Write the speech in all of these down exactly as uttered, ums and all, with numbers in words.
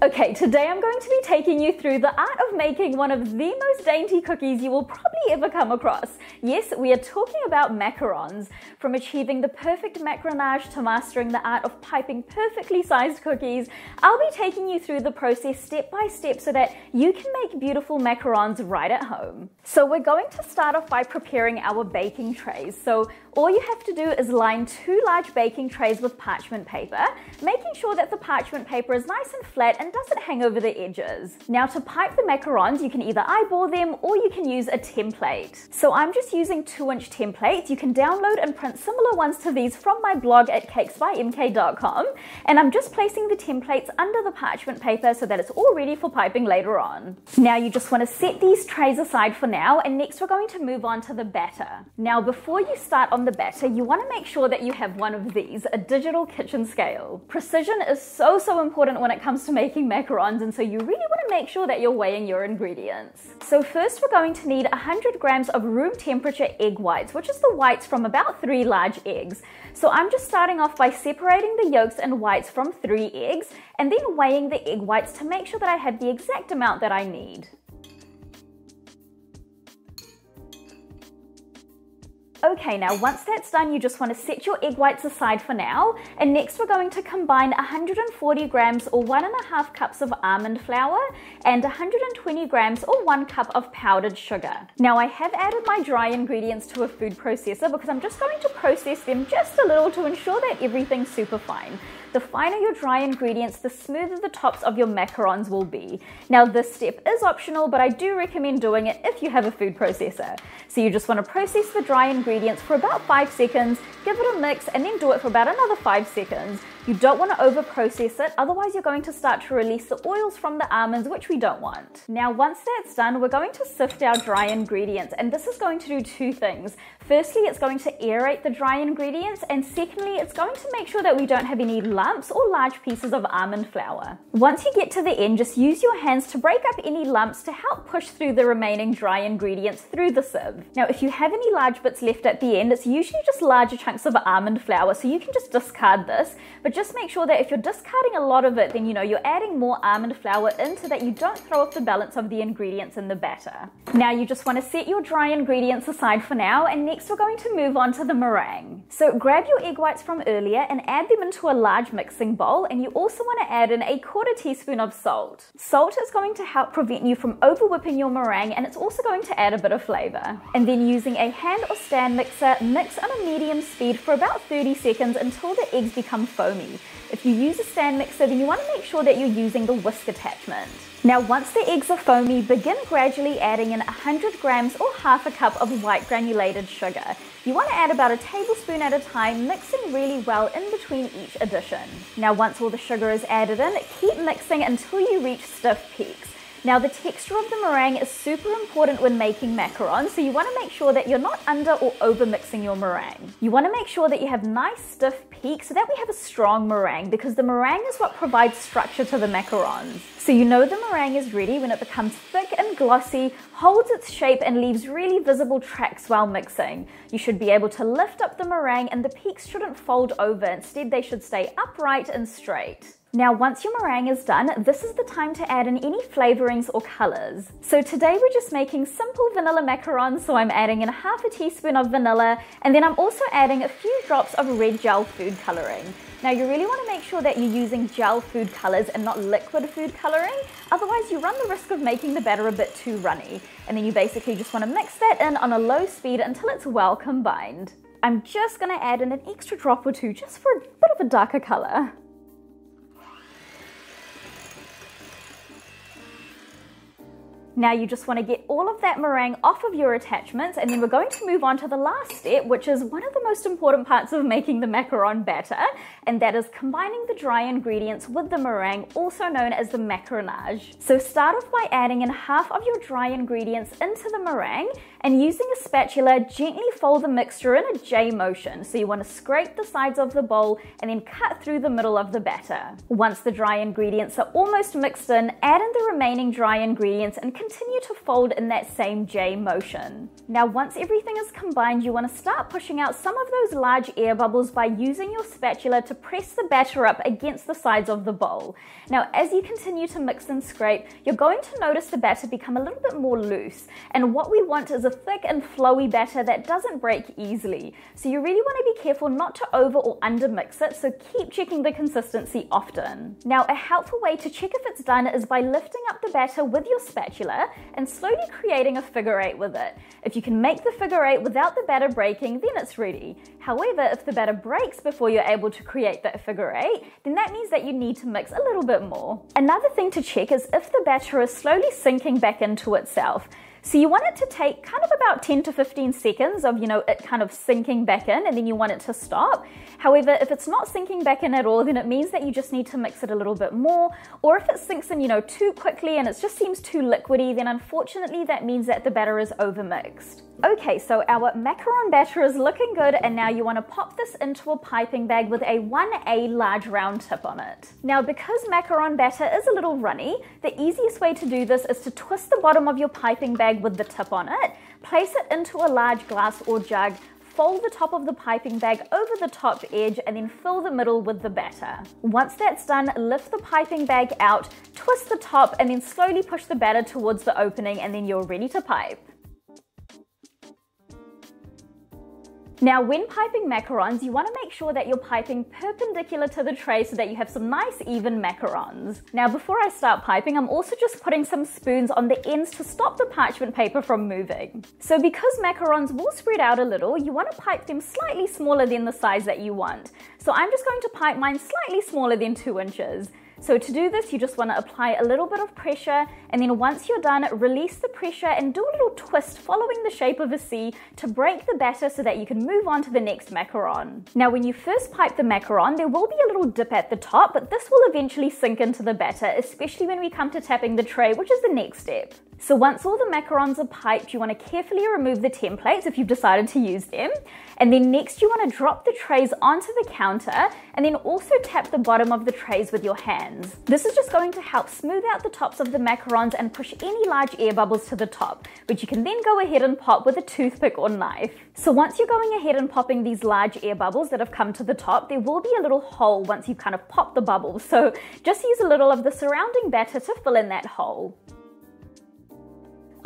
Okay, today I'm going to be taking you through the art of making one of the most dainty cookies you will probably ever come across. Yes, we are talking about macarons. From achieving the perfect macaronage to mastering the art of piping perfectly sized cookies, I'll be taking you through the process step by step so that you can make beautiful macarons right at home. So we're going to start off by preparing our baking trays. So all you have to do is line two large baking trays with parchment paper, making sure that the parchment paper is nice and flat and doesn't hang over the edges. Now to pipe the macarons, you can either eyeball them or you can use a template. So I'm just using two inch templates. You can download and print similar ones to these from my blog at cakes by m k dot com. And I'm just placing the templates under the parchment paper so that it's all ready for piping later on. Now you just want to set these trays aside for now, and next we're going to move on to the batter. Now before you start on the batter, you want to make sure that you have one of these, a digital kitchen scale. Precision is so, so important when it comes to making macarons, and so you really want to make sure that you're weighing your ingredients. So first we're going to need one hundred grams of room temperature egg whites, which is the whites from about three large eggs. So I'm just starting off by separating the yolks and whites from three eggs and then weighing the egg whites to make sure that I have the exact amount that I need. Okay, now once that's done, you just want to set your egg whites aside for now, and next we're going to combine one hundred forty grams or one and a half cups of almond flour and one hundred twenty grams or one cup of powdered sugar. Now I have added my dry ingredients to a food processor because I'm just going to process them just a little to ensure that everything's super fine. The finer your dry ingredients, the smoother the tops of your macarons will be. Now this step is optional, but I do recommend doing it if you have a food processor. So you just want to process the dry ingredients for about five seconds, give it a mix, and then do it for about another five seconds. You don't want to over process it, otherwise you're going to start to release the oils from the almonds, which we don't want. Now once that's done, we're going to sift our dry ingredients, and this is going to do two things. Firstly, it's going to aerate the dry ingredients, and secondly, it's going to make sure that we don't have any lumps or large pieces of almond flour. Once you get to the end, just use your hands to break up any lumps to help push through the remaining dry ingredients through the sieve. Now if you have any large bits left at the end, it's usually just larger chunks of almond flour, so you can just discard this, but just make sure that if you're discarding a lot of it, then you know you're adding more almond flour in so that you don't throw off the balance of the ingredients in the batter. Now you just want to set your dry ingredients aside for now, and next we're going to move on to the meringue. So grab your egg whites from earlier and add them into a large mixing bowl, and you also want to add in a quarter teaspoon of salt. Salt is going to help prevent you from over whipping your meringue, and it's also going to add a bit of flavor. And then using a hand or stand mixer, mix on a medium speed for about thirty seconds until the eggs become foamy. If you use a stand mixer, then you want to make sure that you're using the whisk attachment. Now once the eggs are foamy, begin gradually adding in one hundred grams or half a cup of white granulated sugar. You want to add about a tablespoon at a time, mixing really well in between each addition. Now once all the sugar is added in, keep mixing until you reach stiff peaks. Now the texture of the meringue is super important when making macarons, so you want to make sure that you're not under or over mixing your meringue. You want to make sure that you have nice stiff peaks so that we have a strong meringue, because the meringue is what provides structure to the macarons. So you know the meringue is ready when it becomes thick and glossy, holds its shape and leaves really visible tracks while mixing. You should be able to lift up the meringue and the peaks shouldn't fold over, instead they should stay upright and straight. Now once your meringue is done, this is the time to add in any flavorings or colors. So today we're just making simple vanilla macarons, so I'm adding in half a teaspoon of vanilla, and then I'm also adding a few drops of red gel food coloring. Now you really want to make sure that you're using gel food colors and not liquid food coloring, otherwise you run the risk of making the batter a bit too runny. And then you basically just want to mix that in on a low speed until it's well combined. I'm just going to add in an extra drop or two just for a bit of a darker color. Now you just want to get all of that meringue off of your attachments, and then we're going to move on to the last step, which is one of the most important parts of making the macaron batter, and that is combining the dry ingredients with the meringue, also known as the macaronage. So start off by adding in half of your dry ingredients into the meringue, and using a spatula, gently fold the mixture in a J motion. So you want to scrape the sides of the bowl and then cut through the middle of the batter. Once the dry ingredients are almost mixed in, add in the remaining dry ingredients and continue to fold in that same J motion. Now once everything is combined, you want to start pushing out some of those large air bubbles by using your spatula to press the batter up against the sides of the bowl. Now, as you continue to mix and scrape, you're going to notice the batter become a little bit more loose, and what we want is a thick and flowy batter that doesn't break easily. So you really want to be careful not to over or under mix it, so keep checking the consistency often. Now, a helpful way to check if it's done is by lifting up the batter with your spatula and slowly creating a figure eight with it. If you can make the figure eight without the batter breaking, then it's ready. However, if the batter breaks before you're able to create that figure eight, then that means that you need to mix a little bit more. Another thing to check is if the batter is slowly sinking back into itself. So you want it to take kind of about ten to fifteen seconds of, you know, it kind of sinking back in, and then you want it to stop. However, if it's not sinking back in at all, then it means that you just need to mix it a little bit more. Or if it sinks in, you know, too quickly and it just seems too liquidy, then unfortunately that means that the batter is overmixed. Okay, so our macaron batter is looking good, and now you want to pop this into a piping bag with a one A large round tip on it. Now, because macaron batter is a little runny, the easiest way to do this is to twist the bottom of your piping bag with the tip on it, place it into a large glass or jug, fold the top of the piping bag over the top edge, and then fill the middle with the batter. Once that's done, lift the piping bag out, twist the top, and then slowly push the batter towards the opening, and then you're ready to pipe. Now, when piping macarons, you want to make sure that you're piping perpendicular to the tray so that you have some nice even macarons. Now, before I start piping, I'm also just putting some spoons on the ends to stop the parchment paper from moving. So because macarons will spread out a little, you want to pipe them slightly smaller than the size that you want. So I'm just going to pipe mine slightly smaller than two inches. So to do this, you just want to apply a little bit of pressure, and then once you're done, release the pressure and do a little twist following the shape of a C to break the batter so that you can move on to the next macaron. Now, when you first pipe the macaron, there will be a little dip at the top, but this will eventually sink into the batter, especially when we come to tapping the tray, which is the next step. So once all the macarons are piped, you want to carefully remove the templates if you've decided to use them. And then next you want to drop the trays onto the counter, and then also tap the bottom of the trays with your hands. This is just going to help smooth out the tops of the macarons and push any large air bubbles to the top, which you can then go ahead and pop with a toothpick or knife. So once you're going ahead and popping these large air bubbles that have come to the top, there will be a little hole once you've kind of popped the bubbles. So just use a little of the surrounding batter to fill in that hole.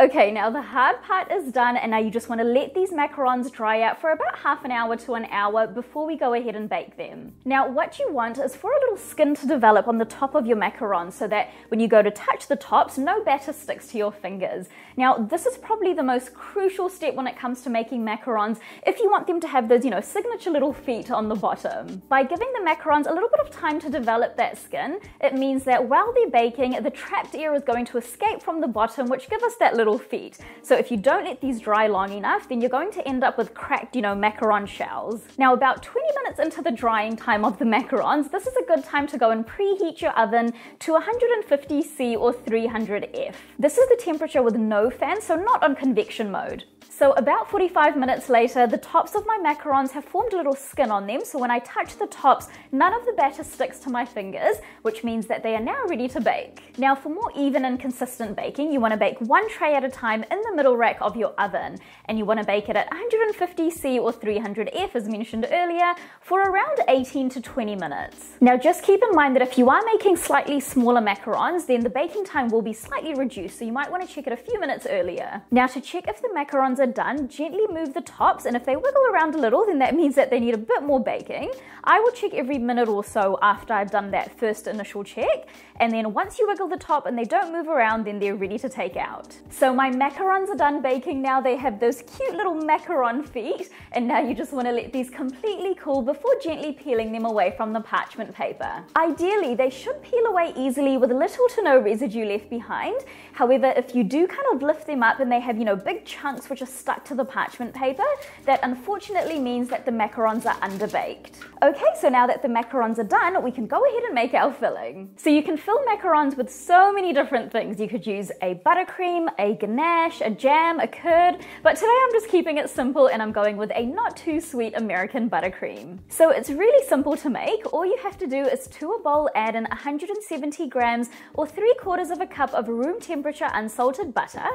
Okay, now the hard part is done, and now you just want to let these macarons dry out for about half an hour to an hour before we go ahead and bake them. Now, what you want is for a little skin to develop on the top of your macarons so that when you go to touch the tops, no batter sticks to your fingers. Now, this is probably the most crucial step when it comes to making macarons if you want them to have those, you know, signature little feet on the bottom. By giving the macarons a little bit of time to develop that skin, it means that while they're baking, the trapped air is going to escape from the bottom, which gives us that little little feet. So if you don't let these dry long enough, then you're going to end up with cracked, you know, macaron shells. Now, about twenty minutes into the drying time of the macarons, this is a good time to go and preheat your oven to one hundred fifty C or three hundred F. This is the temperature with no fan, so not on convection mode. So about forty-five minutes later, the tops of my macarons have formed a little skin on them, so when I touch the tops, none of the batter sticks to my fingers, which means that they are now ready to bake. Now, for more even and consistent baking, you want to bake one tray at a time in the middle rack of your oven, and you want to bake it at one hundred fifty C or three hundred F, as mentioned earlier, for around eighteen to twenty minutes. Now, just keep in mind that if you are making slightly smaller macarons, then the baking time will be slightly reduced, so you might want to check it a few minutes earlier. Now, to check if the macarons are done, gently move the tops, and if they wiggle around a little, then that means that they need a bit more baking. I will check every minute or so after I've done that first initial check, and then once you wiggle the top and they don't move around, then they're ready to take out. So my macarons are done baking now. They have those cute little macaron feet, and now you just want to let these completely cool before gently peeling them away from the parchment paper. Ideally, they should peel away easily with little to no residue left behind. However, if you do kind of lift them up and they have, you know, big chunks which are stuck to the parchment paper, that unfortunately means that the macarons are underbaked. Okay, so now that the macarons are done, we can go ahead and make our filling. So you can fill macarons with so many different things. You could use a buttercream, a ganache, a jam, a curd, but today I'm just keeping it simple and I'm going with a not too sweet American buttercream. So it's really simple to make. All you have to do is to a bowl add in one hundred seventy grams or three quarters of a cup of room temperature unsalted butter,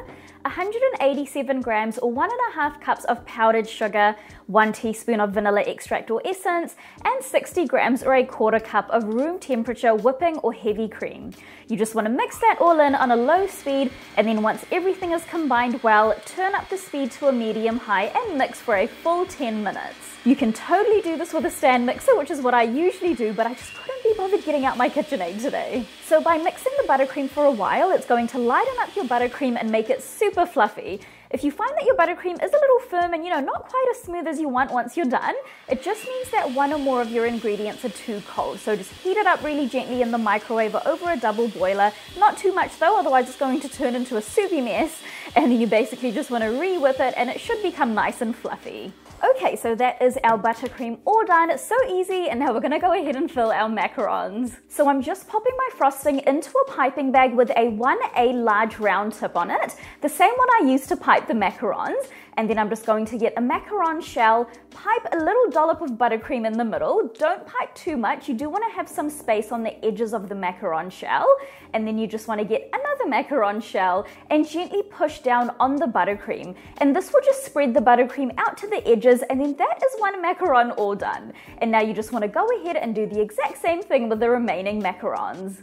one hundred eighty-seven grams or one and a half cups of powdered sugar, one teaspoon of vanilla extract or essence, and sixty grams or a quarter cup of room temperature whipping or heavy cream. You just want to mix that all in on a low speed, and then once everything is combined well, turn up the speed to a medium high and mix for a full ten minutes. You can totally do this with a stand mixer, which is what I usually do, but I just couldn't be bothered getting out my KitchenAid today. So by mixing the buttercream for a while, it's going to lighten up your buttercream and make it super fluffy. If you find that your buttercream is a little firm and, you know, not quite as smooth as you want once you're done, it just means that one or more of your ingredients are too cold. So just heat it up really gently in the microwave or over a double boiler. Not too much though, otherwise it's going to turn into a soupy mess. And then you basically just want to re-whip it and it should become nice and fluffy. Okay, so that is our buttercream all done. It's so easy, and now we're gonna go ahead and fill our macarons. So I'm just popping my frosting into a piping bag with a one A large round tip on it, the same one I used to pipe the macarons, and then I'm just going to get a macaron shell, pipe a little dollop of buttercream in the middle. Don't pipe too much, you do wanna have some space on the edges of the macaron shell, and then you just wanna get another macaron shell and gently push down on the buttercream. And this will just spread the buttercream out to the edges, and then that is one macaron all done. And now you just want to go ahead and do the exact same thing with the remaining macarons.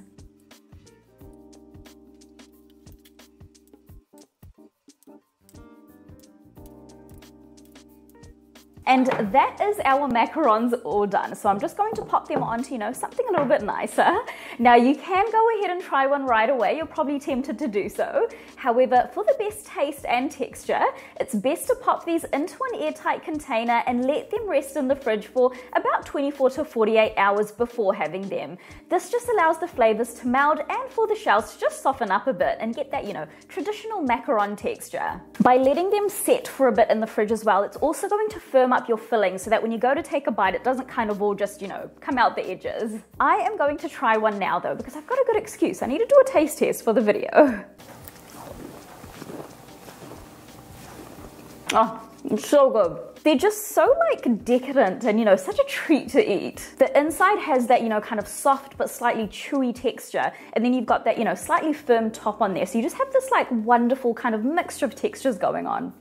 And that is our macarons all done. So I'm just going to pop them onto, you know, something a little bit nicer. Now you can go ahead and try one right away. You're probably tempted to do so. However, for the best taste and texture, it's best to pop these into an airtight container and let them rest in the fridge for about twenty-four to forty-eight hours before having them. This just allows the flavors to meld and for the shells to just soften up a bit and get that, you know, traditional macaron texture. By letting them set for a bit in the fridge as well, it's also going to firm up your filling so that when you go to take a bite, it doesn't kind of all just, you know, come out the edges. I am going to try one now though, because I've got a good excuse. I need to do a taste test for the video. Oh, it's so good. They're just so like decadent and, you know, such a treat to eat. The inside has that, you know, kind of soft but slightly chewy texture. And then you've got that, you know, slightly firm top on there. So you just have this like wonderful kind of mixture of textures going on.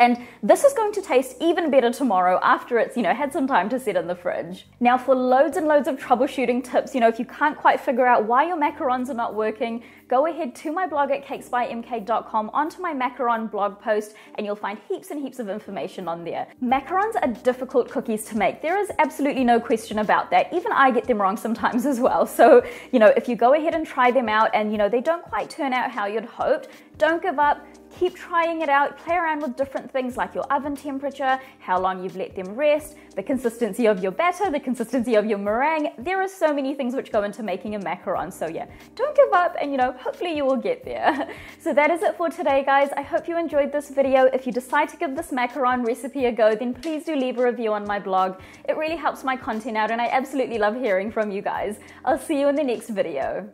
And this is going to taste even better tomorrow after it's, you know, had some time to set in the fridge. Now for loads and loads of troubleshooting tips, you know, if you can't quite figure out why your macarons are not working, go ahead to my blog at cakes by m k dot com onto my macaron blog post and you'll find heaps and heaps of information on there. Macarons are difficult cookies to make. There is absolutely no question about that. Even I get them wrong sometimes as well. So, you know, if you go ahead and try them out and, you know, they don't quite turn out how you'd hoped, don't give up. Keep trying it out, play around with different things like your oven temperature, how long you've let them rest, the consistency of your batter, the consistency of your meringue. There are so many things which go into making a macaron. So yeah, don't give up and, you know, hopefully you will get there. So that is it for today, guys. I hope you enjoyed this video. If you decide to give this macaron recipe a go, then please do leave a review on my blog. It really helps my content out and I absolutely love hearing from you guys. I'll see you in the next video.